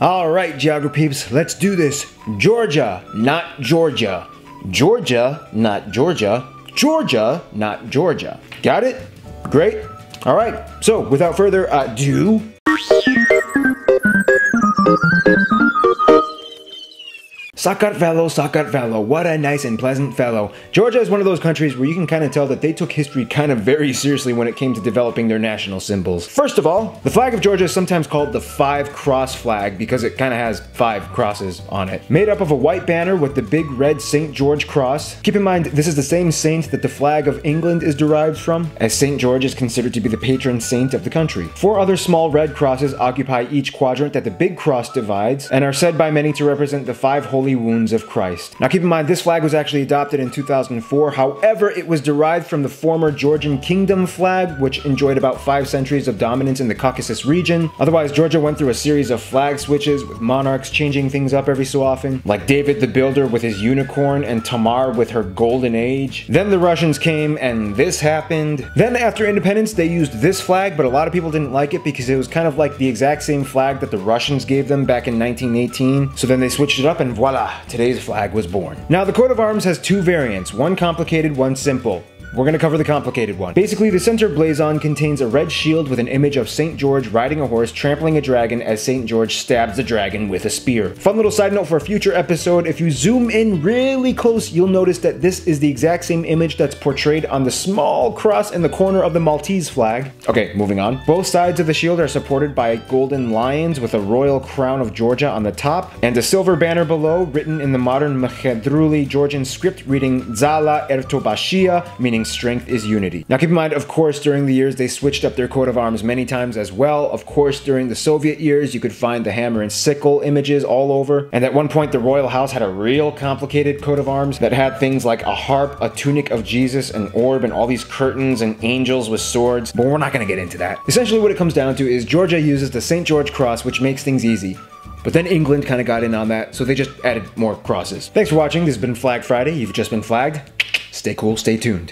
All right, Geography peeps, let's do this. Georgia, not Georgia. Georgia, not Georgia. Georgia, not Georgia. Got it? Great. All right. So, without further ado. Sakartvelo, Sakartvelo, what a nice and pleasant fellow. Georgia is one of those countries where you can kind of tell that they took history kind of very seriously when it came to developing their national symbols. First of all, the flag of Georgia is sometimes called the five-cross flag because it kind of has five crosses on it. Made up of a white banner with the big red St. George cross. Keep in mind, this is the same saint that the flag of England is derived from, as St. George is considered to be the patron saint of the country. Four other small red crosses occupy each quadrant that the big cross divides and are said by many to represent the five holy wounds of Christ. Now keep in mind, this flag was actually adopted in 2004, however it was derived from the former Georgian Kingdom flag, which enjoyed about 5 centuries of dominance in the Caucasus region. Otherwise, Georgia went through a series of flag switches, with monarchs changing things up every so often, like David the Builder with his unicorn and Tamar with her golden age. Then the Russians came and this happened. Then after independence they used this flag, but a lot of people didn't like it because it was kind of like the exact same flag that the Russians gave them back in 1918. So then they switched it up and voila, today's flag was born. Now the coat of arms has two variants, one complicated, one simple. We're gonna cover the complicated one. Basically, the center blazon contains a red shield with an image of St. George riding a horse trampling a dragon as St. George stabs the dragon with a spear. Fun little side note for a future episode, if you zoom in really close, you'll notice that this is the exact same image that's portrayed on the small cross in the corner of the Maltese flag. Okay, moving on. Both sides of the shield are supported by golden lions with a royal crown of Georgia on the top and a silver banner below written in the modern Mkhedruli Georgian script reading Zala Ertobashia, meaning strength is unity. Now keep in mind, of course, during the years they switched up their coat of arms many times as well. Of course, during the Soviet years you could find the hammer and sickle images all over, and at one point the royal house had a real complicated coat of arms that had things like a harp, a tunic of Jesus, an orb, and all these curtains and angels with swords, but we're not going to get into that. Essentially what it comes down to is Georgia uses the St. George cross, which makes things easy. But then England kind of got in on that, so they just added more crosses. Thanks for watching. This has been Flag Friday. You've just been flagged. Stay cool, stay tuned.